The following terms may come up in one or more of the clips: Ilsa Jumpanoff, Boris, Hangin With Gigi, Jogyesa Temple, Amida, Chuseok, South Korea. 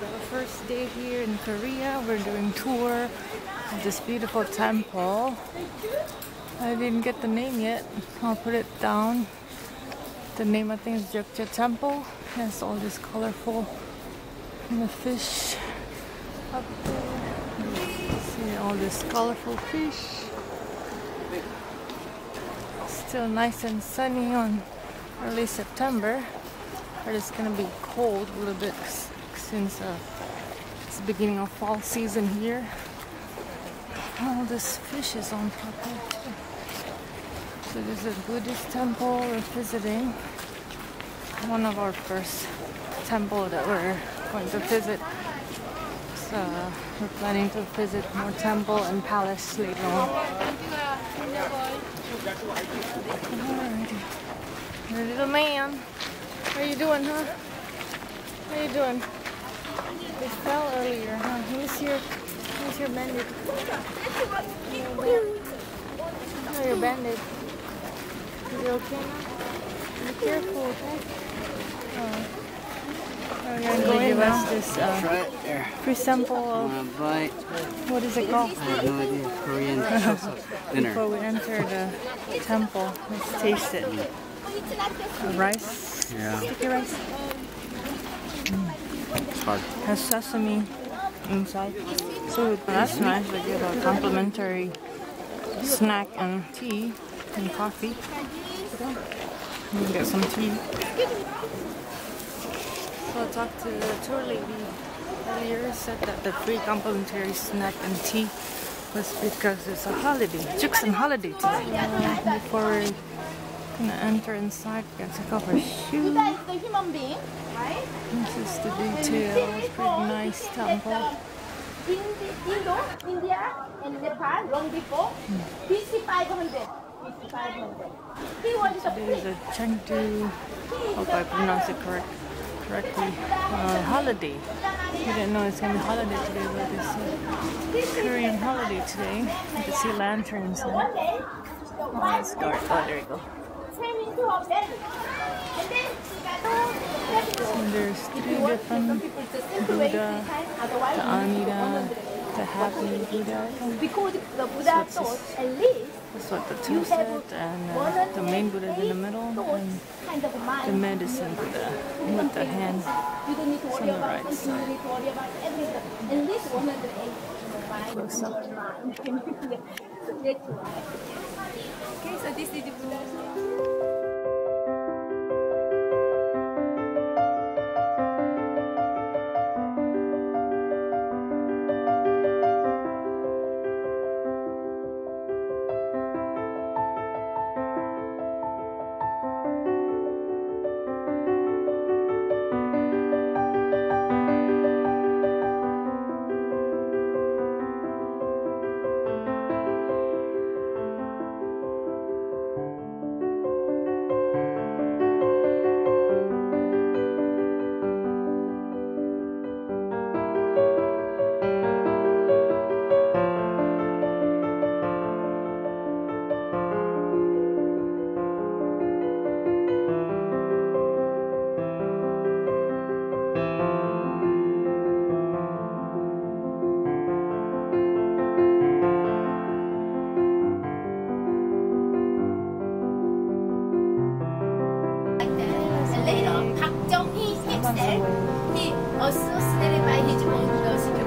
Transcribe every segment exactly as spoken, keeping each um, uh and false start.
The first day here in Korea, we're doing tour of this beautiful temple. I didn't get the name yet. I'll put it down. The name, I think, is Jogyesa Temple. It has all this colorful and the fish up there. You see all this colorful fish. Still nice and sunny on early September, but it's gonna be cold a little bit since uh, it's the beginning of fall season here. All this fish is on top of it. So this is a Buddhist temple we're visiting. One of our first temple that we're going to visit. So uh, we're planning to visit more temple and palace later on. Alrighty. Your little man, how are you doing, huh? How are you doing? They fell earlier, huh? Who's your, who's your bandit? Oh, your bandit. Is it okay now? Be careful, okay? Oh, we're going to go give us this uh, right there. Free sample of... Right. What is it called? I have no idea. Korean Chuseok dinner. Before we enter the temple, let's taste it. The rice. Yeah. Sticky rice. It has sesame inside, so that's nice. They give a complimentary snack and tea and coffee. We can get some tea. So I talked to the tour lady earlier, said that the free complimentary snack and tea was because it's a holiday, Chuseok holiday today. Uh, before we gonna enter inside, we gotta take off our shoes. This is the detail. It's pretty nice temple. India and Nepal long before B C five hundred. Today is a Chengdu, hope I pronounce it correct, correctly, uh, holiday. We didn't know it's going to be holiday today, but it's a Korean holiday today. You can see lanterns and oh, let's go. Oh, there you go. And there's three different Buddha, the Amida, the Happy Buddha. So that's what the two said, and uh, the main Buddha is in the middle, and the medicine Buddha with the hands on the right side. Close up. Okay, so this is the Buddha. He also celebrated by his own philosophy.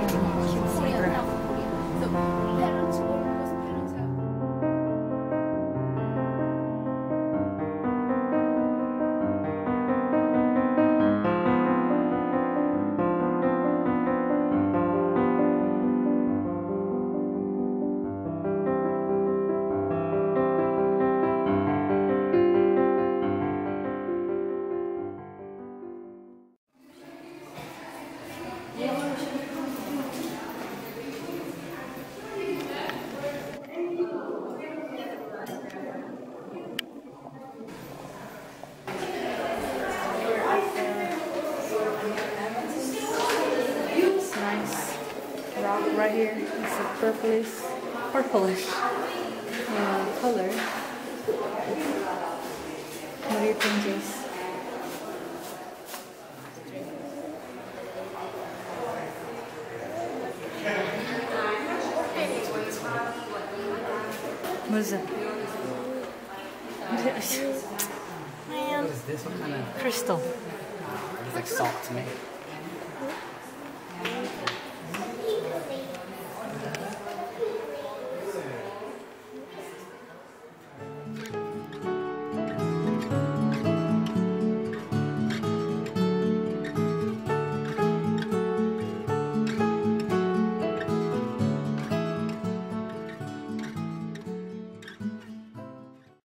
Right here, it's a purplish, purplish uh, color. What do you think, Jace? Museum. Man. What is this? What kind of crystal? It's like salt to me.